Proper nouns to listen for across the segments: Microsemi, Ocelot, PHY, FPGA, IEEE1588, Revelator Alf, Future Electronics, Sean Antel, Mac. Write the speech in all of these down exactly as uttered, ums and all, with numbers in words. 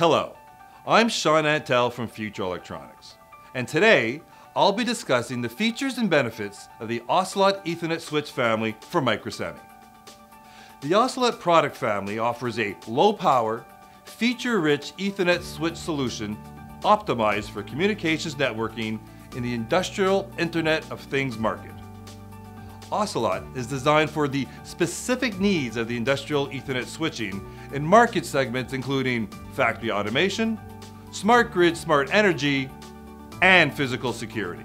Hello, I'm Sean Antel from Future Electronics, and today I'll be discussing the features and benefits of the Ocelot Ethernet switch family for Microsemi. The Ocelot product family offers a low-power, feature-rich Ethernet switch solution optimized for communications networking in the industrial Internet of Things market. Ocelot is designed for the specific needs of the industrial Ethernet switching in market segments including factory automation, smart grid, smart energy, and physical security.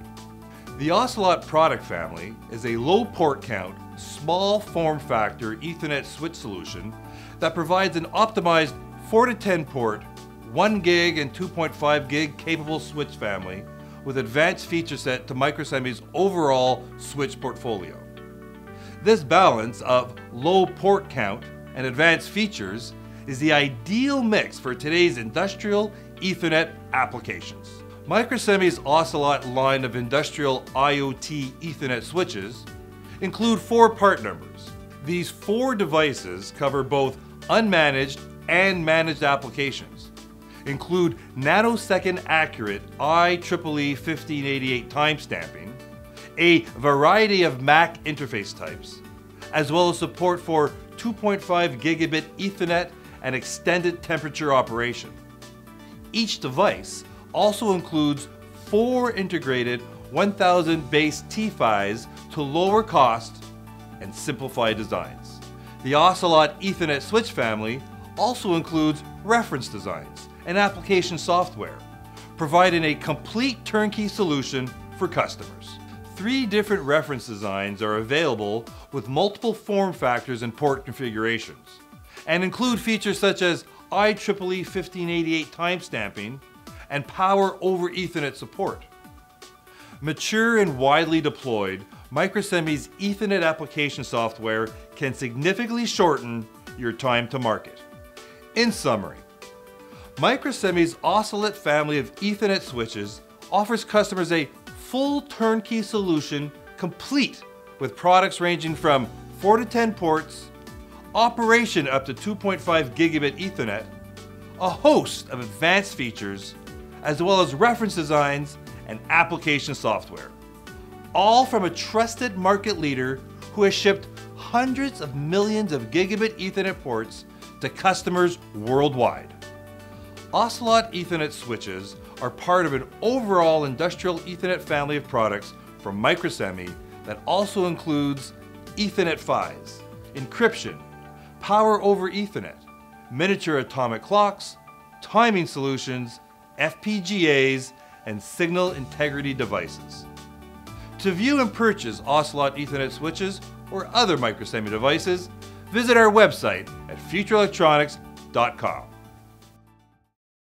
The Ocelot product family is a low port count, small form factor Ethernet switch solution that provides an optimized four to ten port, one gig and two point five gig capable switch family with advanced feature set to Microsemi's overall switch portfolio. This balance of low port count and advanced features is the ideal mix for today's industrial Ethernet applications. Microsemi's Ocelot line of industrial IoT Ethernet switches include four part numbers. These four devices cover both unmanaged and managed applications, include nanosecond accurate I triple E fifteen eighty-eight timestamping, a variety of Mac interface types, as well as support for two point five gigabit Ethernet and extended temperature operation. Each device also includes four integrated one thousand base T-PHYs to lower cost and simplify designs. The Ocelot Ethernet switch family also includes reference designs and application software, providing a complete turnkey solution for customers. Three different reference designs are available with multiple form factors and port configurations, and include features such as I triple E fifteen eighty-eight timestamping and power over Ethernet support. Mature and widely deployed, Microsemi's Ethernet application software can significantly shorten your time to market. In summary, Microsemi's Ocelot family of Ethernet switches offers customers a full turnkey solution complete with products ranging from four to ten ports, operation up to two point five gigabit Ethernet, a host of advanced features, as well as reference designs and application software, all from a trusted market leader who has shipped hundreds of millions of gigabit Ethernet ports to customers worldwide. Ocelot Ethernet switches are part of an overall industrial Ethernet family of products from Microsemi that also includes Ethernet T-PHYs, encryption, power over Ethernet, miniature atomic clocks, timing solutions, F P G As, and signal integrity devices. To view and purchase Ocelot Ethernet switches or other Microsemi devices, visit our website at future electronics dot com.